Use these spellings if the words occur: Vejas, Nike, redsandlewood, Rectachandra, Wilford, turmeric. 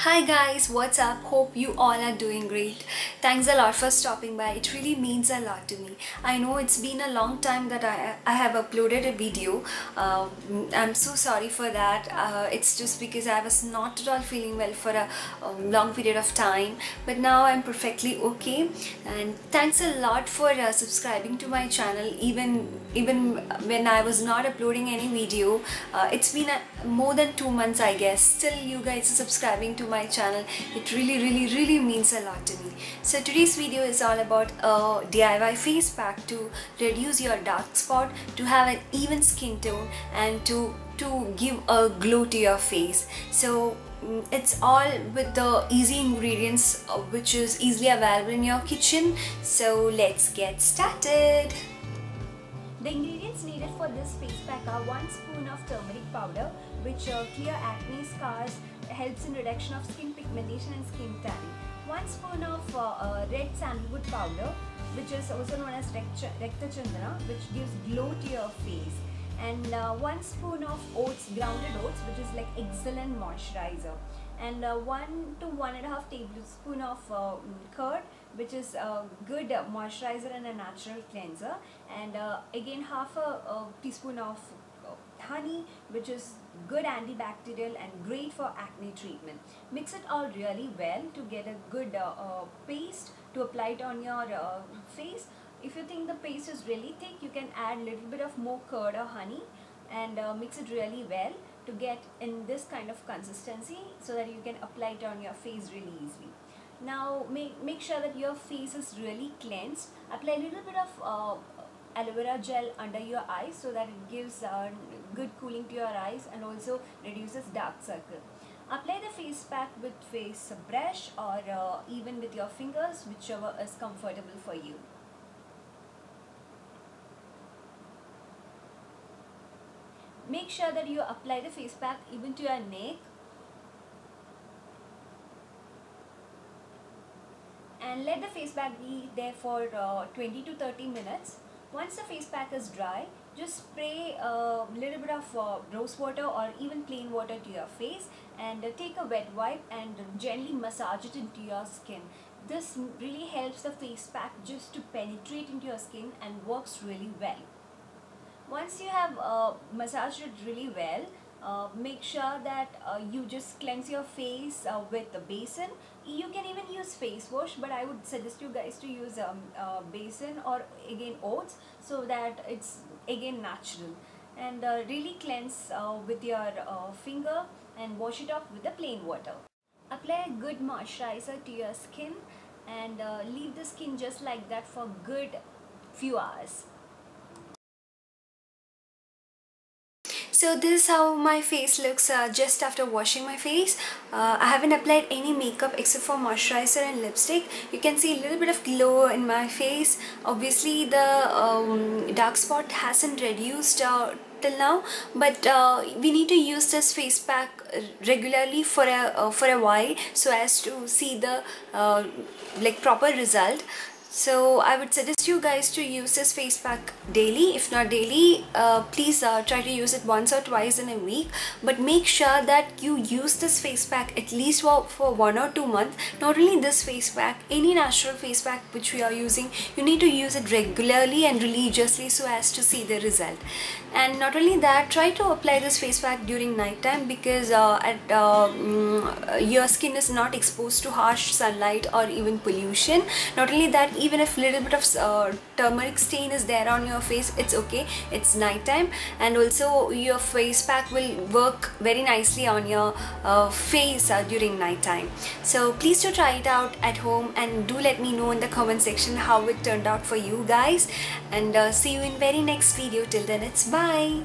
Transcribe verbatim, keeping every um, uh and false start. Hi guys, what's up? Hope you all are doing great. Thanks a lot for stopping by. It really means a lot to me. I know it's been a long time that I, I have uploaded a video. Uh, I'm so sorry for that. Uh, it's just because I was not at all feeling well for a, a long period of time. But now I'm perfectly okay. And thanks a lot for uh, subscribing to my channel. Even, even when I was not uploading any video, uh, it's been a, more than two months I guess. Still you guys are subscribing to my channel. It really really really means a lot to me. So today's video is all about a D I Y face pack to reduce your dark spot, to have an even skin tone, and to to give a glow to your face. So it's all with the easy ingredients which is easily available in your kitchen. So let's get started. The ingredients needed for this face pack are one spoon of turmeric powder, which uh, clear acne scars, helps in reduction of skin pigmentation and skin tanning. one spoon of uh, uh, red sandalwood powder, which is also known as Rectachandra, which gives glow to your face. And uh, one spoon of oats, grounded oats, which is like excellent moisturizer. And uh, one to one and a half tablespoon of uh, curd, which is a good moisturizer and a natural cleanser. And uh, again half a, a teaspoon of honey, which is good antibacterial and great for acne treatment. Mix it all really well to get a good uh, uh, paste to apply it on your uh, face. If you think the paste is really thick, you can add a little bit of more curd or honey and uh, mix it really well to get in this kind of consistency so that you can apply it on your face really easily. Now make, make sure that your face is really cleansed. Apply a little bit of uh, aloe vera gel under your eyes so that it gives uh, good cooling to your eyes and also reduces dark circle. Apply the face pack with face brush or uh, even with your fingers, whichever is comfortable for you. Make sure that you apply the face pack even to your neck and let the face pack be there for uh, twenty to thirty minutes. Once the face pack is dry, just spray a little bit of uh, rose water or even plain water to your face and uh, take a wet wipe and gently massage it into your skin. This really helps the face pack just to penetrate into your skin and works really well. Once you have uh, massaged it really well, uh, make sure that uh, you just cleanse your face uh, with a basin. You can even use face wash, but I would suggest you guys to use a um, uh, basin or again oats so that it's again natural. And uh, really cleanse uh, with your uh, finger and wash it off with the plain water. Apply a good moisturizer to your skin and uh, leave the skin just like that for a good few hours. So this is how my face looks uh, just after washing my face. Uh, I haven't applied any makeup except for moisturizer and lipstick. You can see a little bit of glow in my face. Obviously the um, dark spot hasn't reduced uh, till now, but uh, we need to use this face pack regularly for a uh, for a while so as to see the uh, like proper result. So I would suggest you guys to use this face pack daily. If not daily, uh, please uh, try to use it once or twice in a week. But make sure that you use this face pack at least for, for one or two months. Not only this face pack, any natural face pack which we are using, you need to use it regularly and religiously so as to see the result. And not only that, try to apply this face pack during night time because uh, at, uh, mm, your skin is not exposed to harsh sunlight or even pollution. Not only that, even if a little bit of uh, turmeric stain is there on your face, it's okay, it's night time. And also your face pack will work very nicely on your uh, face uh, during night time. So please do try it out at home and do let me know in the comment section how it turned out for you guys. And uh, see you in very next video. Till then, it's bye.